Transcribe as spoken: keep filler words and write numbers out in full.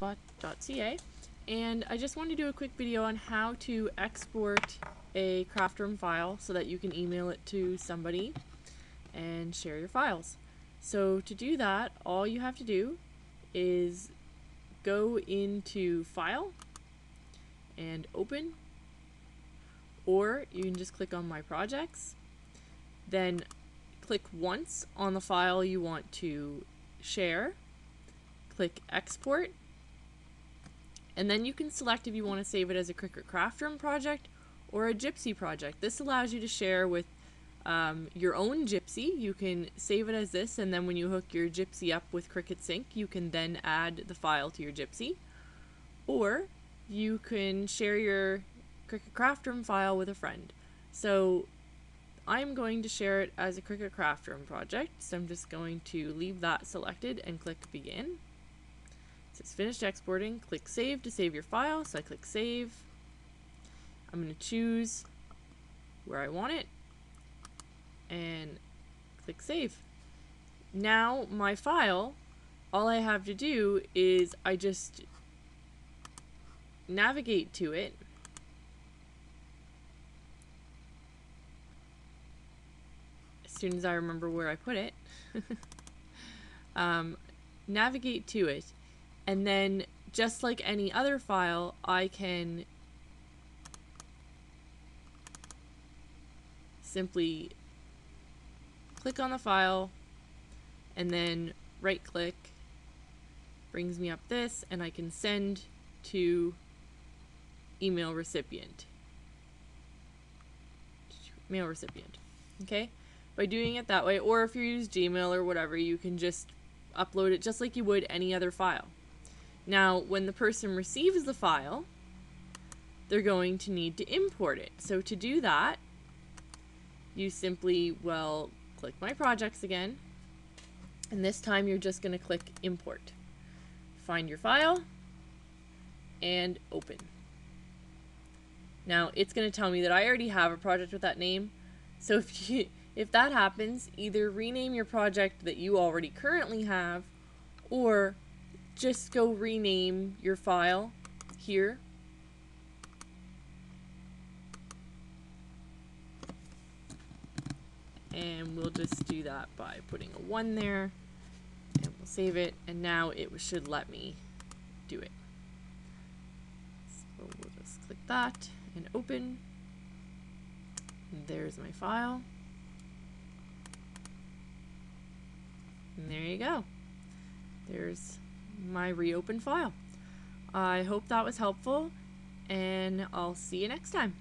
blogspot dot c a, and I just wanted to do a quick video on how to export a craft room file so that you can email it to somebody and share your files. So to do that, all you have to do is go into File and Open, or you can just click on My Projects, then click once on the file you want to share, click Export, and then you can select if you want to save it as a Cricut Craft Room project or a Gypsy project. This allows you to share with um, your own Gypsy. You can save it as this, and then when you hook your Gypsy up with Cricut Sync, you can then add the file to your Gypsy. Or you can share your Cricut Craft Room file with a friend. So I'm going to share it as a Cricut Craft Room project, so I'm just going to leave that selected and click Begin. It says finished exporting. Click Save to save your file, so I click Save. I'm going to choose where I want it and click Save. Now my file, all I have to do is I just navigate to it, as soon as I remember where I put it, um, navigate to it, and then just like any other file, I can simply click on the file and then right click, brings me up this, and I can send to email recipient. Mail recipient. Okay? By doing it that way, or if you use Gmail or whatever, you can just upload it just like you would any other file. Now, when the person receives the file, they're going to need to import it. So to do that, you simply will click My Projects again, and this time you're just going to click Import. Find your file and Open. Now it's going to tell me that I already have a project with that name, so if you, if that happens, either rename your project that you already currently have, or just go rename your file here. And we'll just do that by putting a one there, and we'll save it, and now it should let me do it. So we'll just click that and Open. And there's my file. And there you go. There's my reopened file. I hope that was helpful, and I'll see you next time.